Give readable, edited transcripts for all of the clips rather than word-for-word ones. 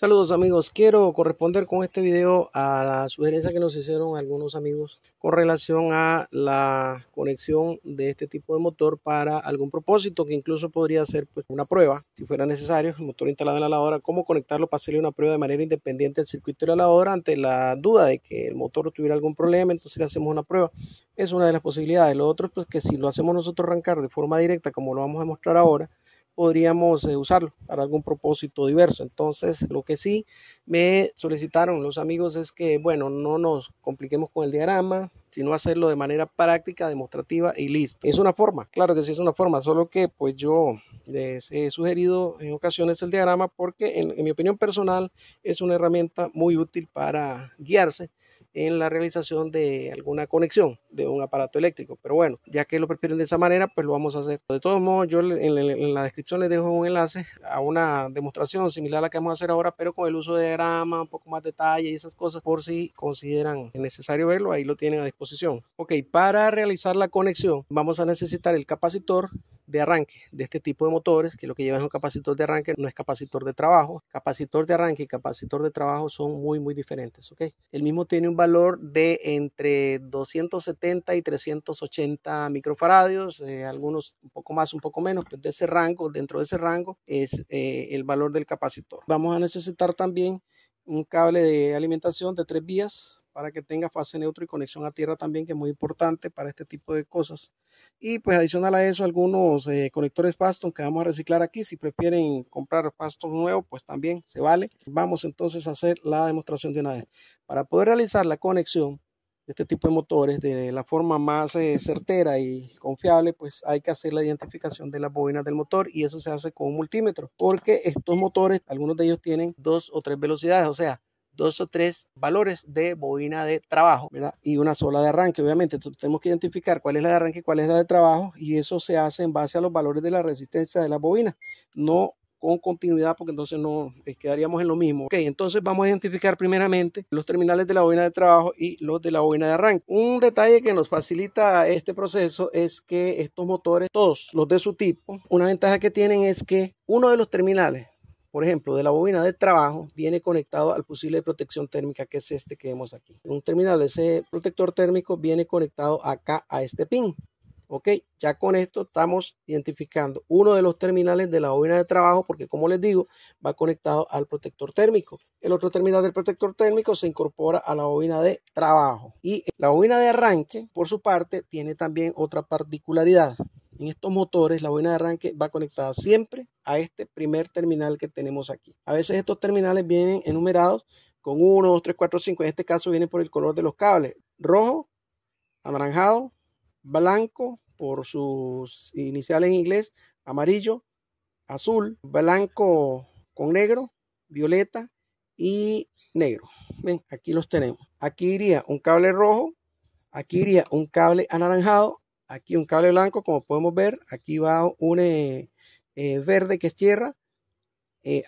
Saludos amigos, quiero corresponder con este video a la sugerencia que nos hicieron algunos amigos con relación a la conexión de este tipo de motor para algún propósito que incluso podría ser pues, una prueba, si fuera necesario, el motor instalado en la lavadora, cómo conectarlo para hacerle una prueba de manera independiente del circuito de la lavadora ante la duda de que el motor tuviera algún problema, entonces le hacemos una prueba. Es una de las posibilidades. Lo otro es pues, que si lo hacemos nosotros arrancar de forma directa, como lo vamos a mostrar ahora, podríamos usarlo para algún propósito diverso. Entonces, lo que sí me solicitaron los amigos es que, bueno, no nos compliquemos con el diagrama, sino hacerlo de manera práctica, demostrativa y listo. Es una forma, claro que sí es una forma, solo que pues yo les he sugerido en ocasiones el diagrama porque en mi opinión personal es una herramienta muy útil para guiarse en la realización de alguna conexión de un aparato eléctrico, pero bueno, ya que lo prefieren de esa manera, pues lo vamos a hacer. De todos modos, yo en la descripción les dejo un enlace a una demostración similar a la que vamos a hacer ahora, pero con el uso de diagrama, un poco más detalle y esas cosas, por si consideran necesario verlo, ahí lo tienen a disposición. Ok, para realizar la conexión vamos a necesitar el capacitor de arranque de este tipo de motores, que lo que lleva es un capacitor de arranque, no es capacitor de trabajo. Capacitor de arranque y capacitor de trabajo son muy diferentes, ¿ok? El mismo tiene un valor de entre 270 y 380 microfaradios, algunos un poco más, un poco menos, pues de ese rango, dentro de ese rango es el valor del capacitor. Vamos a necesitar también un cable de alimentación de 3 vías para que tenga fase neutro y conexión a tierra también, que es muy importante para este tipo de cosas. Y pues adicional a eso, algunos conectores Faston que vamos a reciclar aquí. Si prefieren comprar Faston nuevo, pues también se vale. Vamos entonces a hacer la demostración de una vez. Para poder realizar la conexión de este tipo de motores de la forma más certera y confiable, pues hay que hacer la identificación de las bobinas del motor, y eso se hace con un multímetro, porque estos motores, algunos de ellos tienen 2 o 3 velocidades, o sea, 2 o 3 valores de bobina de trabajo, ¿verdad? Y una sola de arranque, obviamente. Entonces, tenemos que identificar cuál es la de arranque y cuál es la de trabajo, y eso se hace en base a los valores de la resistencia de la bobina, no con continuidad, porque entonces no quedaríamos en lo mismo. Ok, entonces vamos a identificar primeramente los terminales de la bobina de trabajo y los de la bobina de arranque. Un detalle que nos facilita este proceso es que estos motores, todos los de su tipo, una ventaja que tienen es que uno de los terminales, por ejemplo, de la bobina de trabajo, viene conectado al fusible de protección térmica, que es este que vemos aquí. Un terminal de ese protector térmico viene conectado acá a este pin. Ok, ya con esto estamos identificando uno de los terminales de la bobina de trabajo, porque como les digo, va conectado al protector térmico. El otro terminal del protector térmico se incorpora a la bobina de trabajo. Y la bobina de arranque, por su parte, tiene también otra particularidad. En estos motores, la bobina de arranque va conectada siempre a este primer terminal que tenemos aquí. A veces estos terminales vienen enumerados con 1, 2, 3, 4, 5. En este caso vienen por el color de los cables. Rojo, anaranjado, blanco, por sus iniciales en inglés, amarillo, azul, blanco con negro, violeta y negro. Ven, aquí los tenemos. Aquí iría un cable rojo, aquí iría un cable anaranjado, aquí un cable blanco, como podemos ver. Aquí va un verde, que es tierra,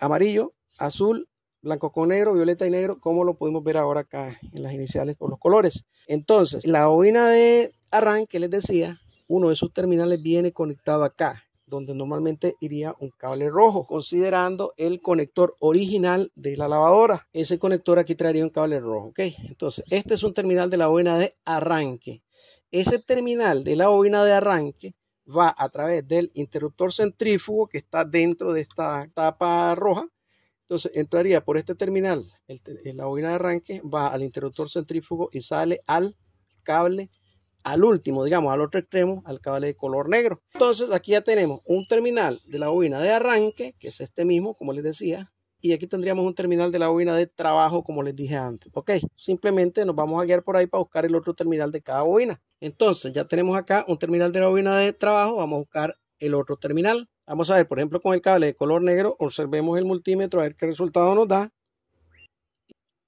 amarillo, azul, blanco con negro, violeta y negro, como lo pudimos ver ahora acá en las iniciales por los colores. Entonces, la bobina de arranque, les decía, uno de sus terminales viene conectado acá, donde normalmente iría un cable rojo, considerando el conector original de la lavadora. Ese conector aquí traería un cable rojo, ¿ok? Entonces, este es un terminal de la bobina de arranque. Ese terminal de la bobina de arranque va a través del interruptor centrífugo que está dentro de esta tapa roja. Entonces entraría por este terminal, la bobina de arranque va al interruptor centrífugo y sale al cable, al último, digamos, al otro extremo, al cable de color negro. Entonces aquí ya tenemos un terminal de la bobina de arranque, que es este mismo, como les decía, y aquí tendríamos un terminal de la bobina de trabajo, como les dije antes. Ok, simplemente nos vamos a guiar por ahí para buscar el otro terminal de cada bobina. Entonces ya tenemos acá un terminal de la bobina de trabajo, vamos a buscar el otro terminal. Vamos a ver, por ejemplo, con el cable de color negro, observemos el multímetro a ver qué resultado nos da.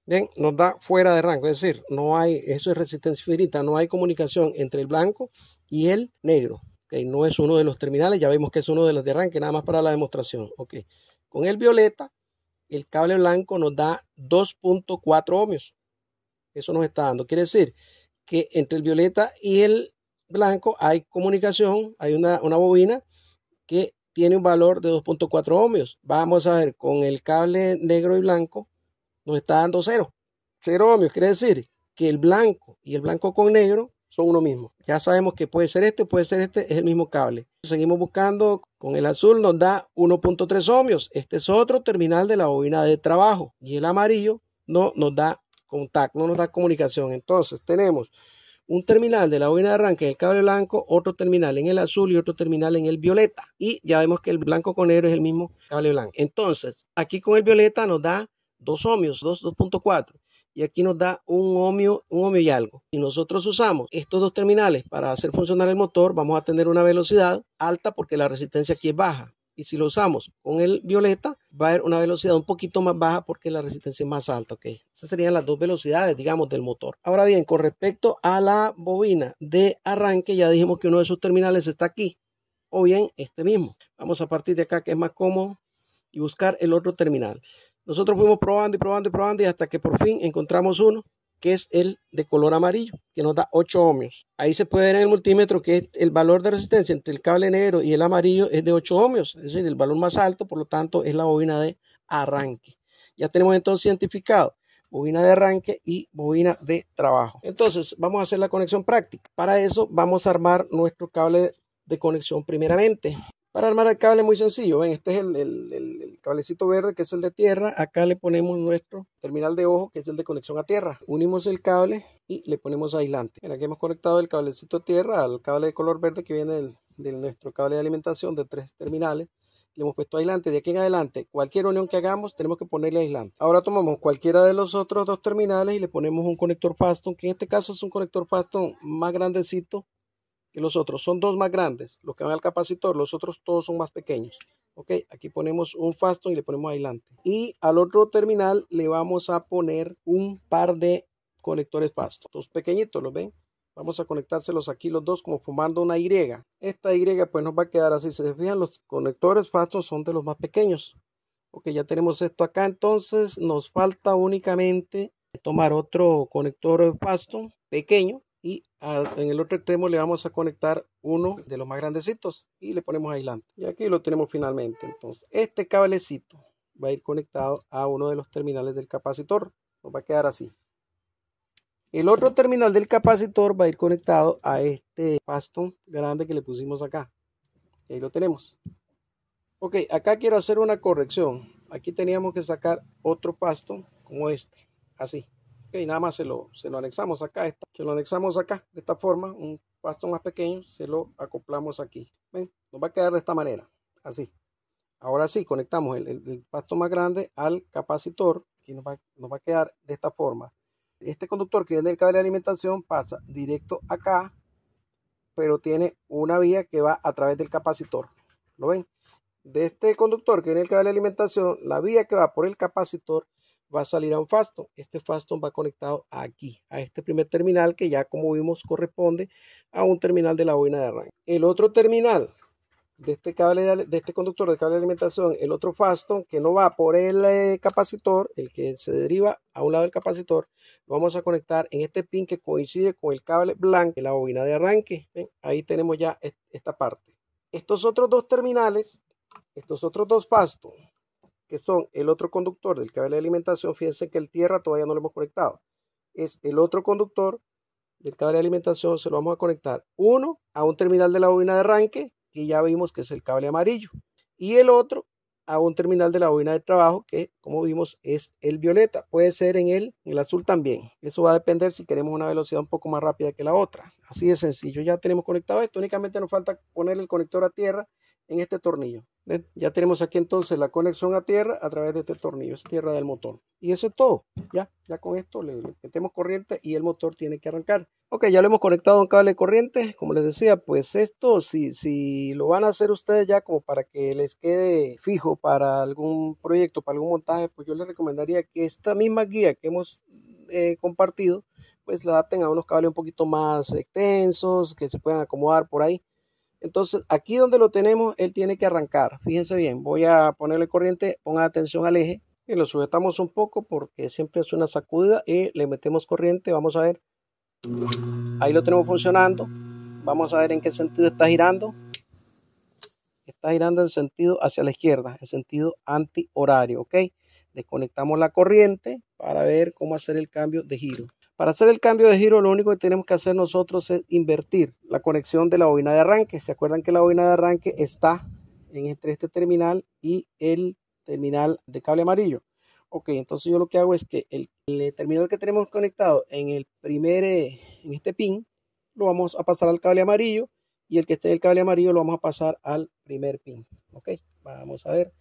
Bien, nos da fuera de rango, es decir, no hay, eso es resistencia infinita, no hay comunicación entre el blanco y el negro. Okay, no es uno de los terminales, ya vimos que es uno de los de arranque, nada más para la demostración. Okay. Con el violeta, el cable blanco nos da 2.4 ohmios. Eso nos está dando. Quiere decir que entre el violeta y el blanco hay comunicación, hay una bobina que tiene un valor de 2.4 ohmios. Vamos a ver, con el cable negro y blanco nos está dando 0. 0 ohmios, quiere decir que el blanco y el blanco con negro son uno mismo. Ya sabemos que puede ser este, es el mismo cable. Seguimos buscando, con el azul nos da 1.3 ohmios. Este es otro terminal de la bobina de trabajo. Y el amarillo no nos da contacto, no nos da comunicación. Entonces tenemos un terminal de la bobina de arranque en el cable blanco, otro terminal en el azul y otro terminal en el violeta. Y ya vemos que el blanco con negro es el mismo cable blanco. Entonces, aquí con el violeta nos da 2 ohmios, 2.4. Y aquí nos da un ohmio y algo. Si nosotros usamos estos dos terminales para hacer funcionar el motor, vamos a tener una velocidad alta porque la resistencia aquí es baja. Y si lo usamos con el violeta, va a haber una velocidad un poquito más baja porque la resistencia es más alta. Okay. Esas serían las dos velocidades, digamos, del motor. Ahora bien, con respecto a la bobina de arranque, ya dijimos que uno de sus terminales está aquí, o bien este mismo. Vamos a partir de acá, que es más cómodo, y buscar el otro terminal. Nosotros fuimos probando y probando y probando, y hasta que por fin encontramos uno, que es el de color amarillo, que nos da 8 ohmios. Ahí se puede ver en el multímetro que el valor de resistencia entre el cable negro y el amarillo es de 8 ohmios, es decir, el valor más alto, por lo tanto, es la bobina de arranque. Ya tenemos entonces identificado bobina de arranque y bobina de trabajo. Entonces, vamos a hacer la conexión práctica. Para eso, vamos a armar nuestro cable de conexión primeramente. Para armar el cable es muy sencillo. Ven, este es el cablecito verde, que es el de tierra. Acá le ponemos nuestro terminal de ojo, que es el de conexión a tierra. Unimos el cable y le ponemos aislante. Mira, aquí hemos conectado el cablecito de tierra al cable de color verde que viene de nuestro cable de alimentación de 3 terminales. Le hemos puesto aislante. De aquí en adelante, cualquier unión que hagamos, tenemos que ponerle aislante. Ahora tomamos cualquiera de los otros dos terminales y le ponemos un conector Faston, que en este caso es un conector Faston más grandecito que los otros. Son 2 más grandes, los que van al capacitor, los otros todos son más pequeños. Ok, aquí ponemos un Faston y le ponemos aislante. Y al otro terminal le vamos a poner un par de conectores Faston, 2 pequeñitos, ¿los ven? Vamos a conectárselos aquí los dos como formando una Y. Esta Y pues nos va a quedar así. Si se fijan, los conectores Faston son de los más pequeños. Ok, ya tenemos esto acá, entonces nos falta únicamente tomar otro conector Faston pequeño. Y en el otro extremo le vamos a conectar uno de los más grandecitos y le ponemos aislante. Y aquí lo tenemos finalmente. Entonces, este cablecito va a ir conectado a uno de los terminales del capacitor. Nos va a quedar así. El otro terminal del capacitor va a ir conectado a este Faston grande que le pusimos acá. Y ahí lo tenemos. Ok, acá quiero hacer una corrección. Aquí teníamos que sacar otro Faston como este, así. Okay, nada más se lo anexamos acá, de esta forma, un Faston más pequeño, se lo acoplamos aquí. ¿Ven? Nos va a quedar de esta manera, así. Ahora sí, conectamos el Faston más grande al capacitor, que nos va a quedar de esta forma. Este conductor que viene del cable de alimentación pasa directo acá, pero tiene una vía que va a través del capacitor. ¿Lo ven? De este conductor que viene del cable de alimentación, la vía que va por el capacitor va a salir a un Faston. Este Faston va conectado aquí, a este primer terminal que ya, como vimos, corresponde a un terminal de la bobina de arranque. El otro terminal de este cable, de este conductor de cable de alimentación, el otro Faston que no va por el capacitor, el que se deriva a un lado del capacitor, lo vamos a conectar en este pin que coincide con el cable blanco de la bobina de arranque. ¿Ven? Ahí tenemos ya esta parte. Estos otros dos terminales, estos otros dos Faston, que son el otro conductor del cable de alimentación, fíjense que el tierra todavía no lo hemos conectado, es el otro conductor del cable de alimentación, se lo vamos a conectar uno a un terminal de la bobina de arranque, que ya vimos que es el cable amarillo, y el otro a un terminal de la bobina de trabajo, que como vimos es el violeta, puede ser en el azul también, eso va a depender si queremos una velocidad un poco más rápida que la otra. Así de sencillo, ya tenemos conectado esto, únicamente nos falta poner el conector a tierra en este tornillo. ¿Ven? Ya tenemos aquí entonces la conexión a tierra a través de este tornillo, es tierra del motor. Y eso es todo. Ya con esto le metemos corriente y el motor tiene que arrancar. Ok, ya lo hemos conectado a un cable de corriente. Como les decía, pues esto, si lo van a hacer ustedes ya como para que les quede fijo para algún proyecto, para algún montaje, pues yo les recomendaría que esta misma guía que hemos compartido, pues la adapten a unos cables un poquito más extensos, que se puedan acomodar por ahí. Entonces, aquí donde lo tenemos, él tiene que arrancar. Fíjense bien, voy a ponerle corriente, pongan atención al eje. Y lo sujetamos un poco porque siempre es una sacudida y le metemos corriente. Vamos a ver. Ahí lo tenemos funcionando. Vamos a ver en qué sentido está girando. está girando en sentido hacia la izquierda, en sentido antihorario, ¿ok? Desconectamos la corriente para ver cómo hacer el cambio de giro. Para hacer el cambio de giro, lo único que tenemos que hacer nosotros es invertir la conexión de la bobina de arranque. ¿Se acuerdan que la bobina de arranque está entre este terminal y el terminal de cable amarillo? Ok, entonces yo lo que hago es que el terminal que tenemos conectado en el en este pin, lo vamos a pasar al cable amarillo, y el que esté en el cable amarillo lo vamos a pasar al primer pin. Ok, vamos a ver.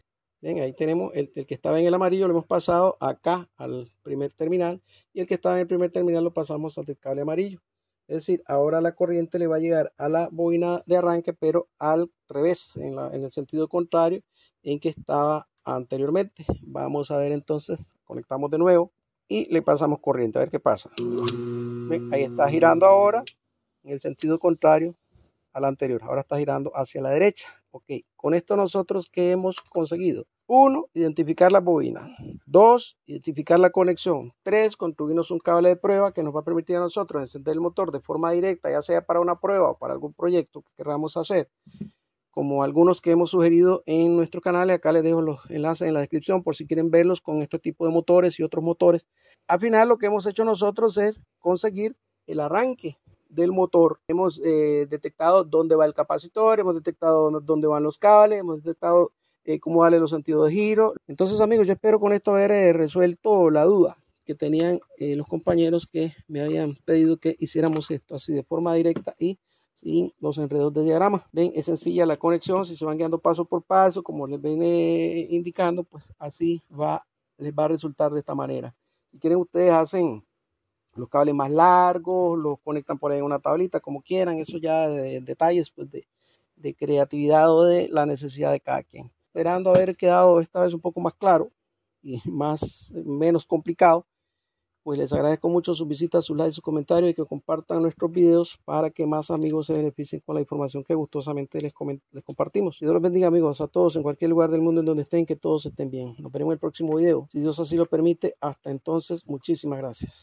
Bien, ahí tenemos el que estaba en el amarillo, lo hemos pasado acá al primer terminal, y el que estaba en el primer terminal lo pasamos al del cable amarillo. Es decir, ahora la corriente le va a llegar a la bobina de arranque, pero al revés, en el sentido contrario en que estaba anteriormente. Vamos a ver entonces, conectamos de nuevo y le pasamos corriente, a ver qué pasa. Bien, ahí está girando ahora en el sentido contrario al anterior, ahora está girando hacia la derecha. Ok, con esto nosotros ¿qué hemos conseguido? 1. Identificar la bobina. 2. Identificar la conexión. 3. Construirnos un cable de prueba que nos va a permitir a nosotros encender el motor de forma directa, ya sea para una prueba o para algún proyecto que queramos hacer, como algunos que hemos sugerido en nuestros canales. Acá les dejo los enlaces en la descripción por si quieren verlos con este tipo de motores y otros motores. Al final lo que hemos hecho nosotros es conseguir el arranque del motor. Hemos detectado dónde va el capacitor, hemos detectado dónde van los cables, hemos detectado cómo darle los sentidos de giro. Entonces amigos, yo espero con esto haber resuelto la duda que tenían los compañeros que me habían pedido que hiciéramos esto así de forma directa y sin los enredos de diagrama. Ven, es sencilla la conexión, si se van guiando paso por paso, como les ven indicando, pues así les va a resultar de esta manera. Si quieren, ustedes hacen los cables más largos, los conectan por ahí en una tablita, como quieran, eso ya detalles pues, de creatividad o de la necesidad de cada quien. Esperando haber quedado esta vez un poco más claro y menos complicado. Pues les agradezco mucho sus visitas, sus likes, sus comentarios, y que compartan nuestros videos para que más amigos se beneficien con la información que gustosamente les compartimos. Y Dios los bendiga amigos, a todos en cualquier lugar del mundo en donde estén, que todos estén bien. Nos veremos en el próximo video, si Dios así lo permite. Hasta entonces, muchísimas gracias.